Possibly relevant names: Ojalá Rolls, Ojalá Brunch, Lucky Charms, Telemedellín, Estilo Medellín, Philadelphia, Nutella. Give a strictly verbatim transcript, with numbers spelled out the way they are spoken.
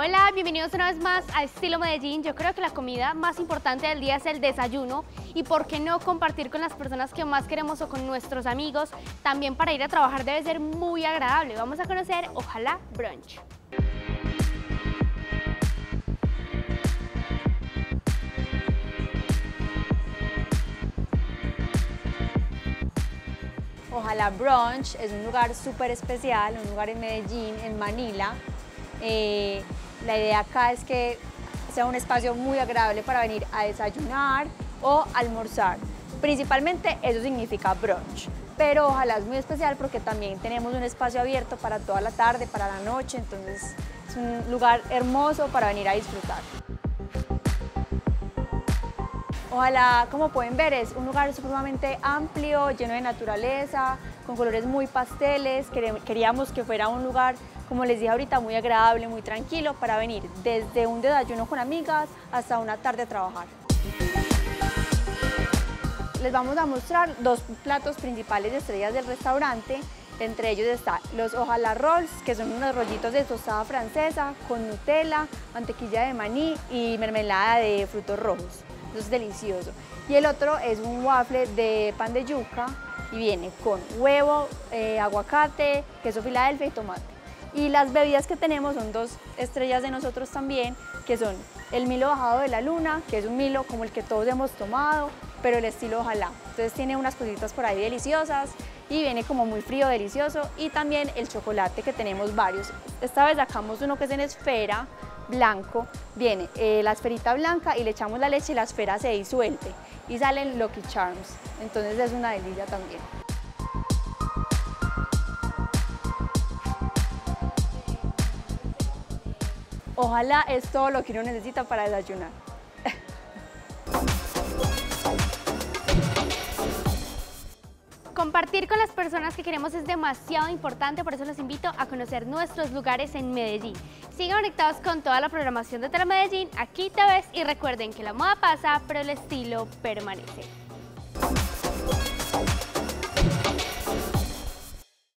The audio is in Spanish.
Hola, bienvenidos una vez más a Estilo Medellín. Yo creo que la comida más importante del día es el desayuno y por qué no compartir con las personas que más queremos o con nuestros amigos. También para ir a trabajar debe ser muy agradable. Vamos a conocer Ojalá Brunch. Ojalá Brunch es un lugar súper especial, un lugar en Medellín, en Manila. Eh, la idea acá es que sea un espacio muy agradable para venir a desayunar o almorzar. Principalmente eso significa brunch, pero ojalá es muy especial porque también tenemos un espacio abierto para toda la tarde, para la noche, entonces es un lugar hermoso para venir a disfrutar. Ojalá, como pueden ver, es un lugar supremamente amplio, lleno de naturaleza, con colores muy pasteles. Queríamos que fuera un lugar, como les dije ahorita, muy agradable, muy tranquilo para venir desde un desayuno con amigas hasta una tarde a trabajar. Les vamos a mostrar dos platos principales de estrellas del restaurante. Entre ellos están los Ojalá Rolls, que son unos rollitos de tostada francesa con Nutella, mantequilla de maní y mermelada de frutos rojos. Eso es delicioso. Y el otro es un waffle de pan de yuca y viene con huevo, eh, aguacate, queso Philadelphia y tomate. Y las bebidas que tenemos son dos estrellas de nosotros también, que son el Milo bajado de la luna, que es un Milo como el que todos hemos tomado, pero el estilo Ojalá. Entonces tiene unas cositas por ahí deliciosas y viene como muy frío, delicioso. Y también el chocolate, que tenemos varios. Esta vez sacamos uno que es en esfera, blanco, viene eh, la esferita blanca y le echamos la leche y la esfera se disuelve y salen Lucky Charms, entonces es una delicia también. Ojalá es todo lo que uno necesita para desayunar. Compartir con las personas que queremos es demasiado importante, por eso los invito a conocer nuestros lugares en Medellín. Sigan conectados con toda la programación de Telemedellín, aquí te ves y recuerden que la moda pasa, pero el estilo permanece.